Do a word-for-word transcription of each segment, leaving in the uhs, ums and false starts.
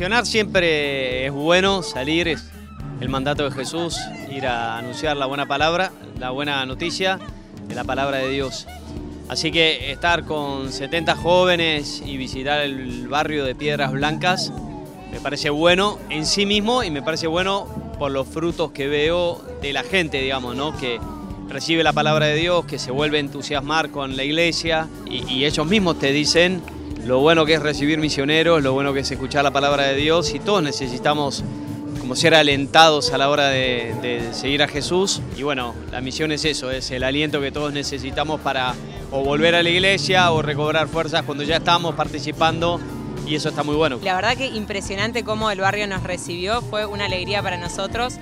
Misionar siempre es bueno, salir es el mandato de Jesús, ir a anunciar la buena palabra, la buena noticia, la palabra de Dios. Así que estar con setenta jóvenes y visitar el barrio de Piedras Blancas me parece bueno en sí mismo y me parece bueno por los frutos que veo de la gente, digamos, ¿no? Que recibe la palabra de Dios, que se vuelve a entusiasmar con la iglesia y, y ellos mismos te dicen lo bueno que es recibir misioneros, lo bueno que es escuchar la palabra de Dios, y todos necesitamos como ser alentados a la hora de, de seguir a Jesús. Y bueno, la misión es eso, es el aliento que todos necesitamos para o volver a la iglesia o recobrar fuerzas cuando ya estamos participando, y eso está muy bueno. La verdad que impresionante cómo el barrio nos recibió, fue una alegría para nosotros.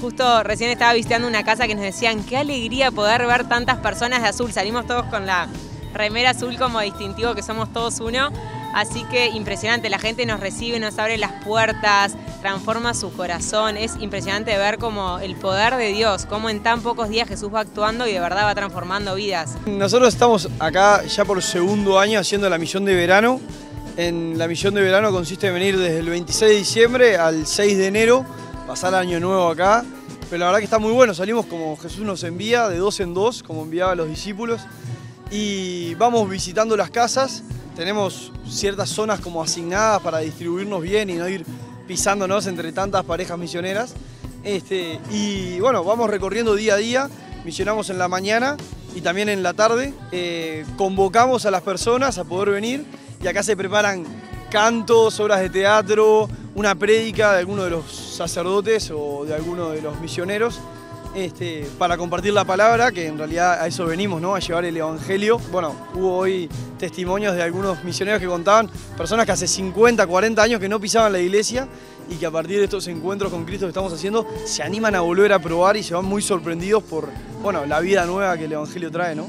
Justo recién estaba visitando una casa que nos decían qué alegría poder ver tantas personas de azul, salimos todos con la remera azul como distintivo que somos todos uno, así que impresionante, la gente nos recibe, nos abre las puertas, transforma su corazón, es impresionante ver como el poder de Dios, cómo en tan pocos días Jesús va actuando y de verdad va transformando vidas. Nosotros estamos acá ya por segundo año haciendo la misión de verano. En la misión de verano consiste en venir desde el veintiséis de diciembre al seis de enero, pasar año nuevo acá, pero la verdad que está muy bueno, salimos como Jesús nos envía, de dos en dos, como enviaba a los discípulos, y vamos visitando las casas, tenemos ciertas zonas como asignadas para distribuirnos bien y no ir pisándonos entre tantas parejas misioneras, este, y bueno, vamos recorriendo día a día, misionamos en la mañana y también en la tarde, eh, convocamos a las personas a poder venir, y acá se preparan cantos, obras de teatro, una prédica de alguno de los sacerdotes o de alguno de los misioneros, Este, para compartir la palabra, que en realidad a eso venimos, ¿no? A llevar el evangelio. Bueno, hubo hoy testimonios de algunos misioneros que contaban, personas que hace cincuenta, cuarenta años que no pisaban la iglesia y que a partir de estos encuentros con Cristo que estamos haciendo, se animan a volver a probar y se van muy sorprendidos por, bueno, la vida nueva que el evangelio trae, ¿no?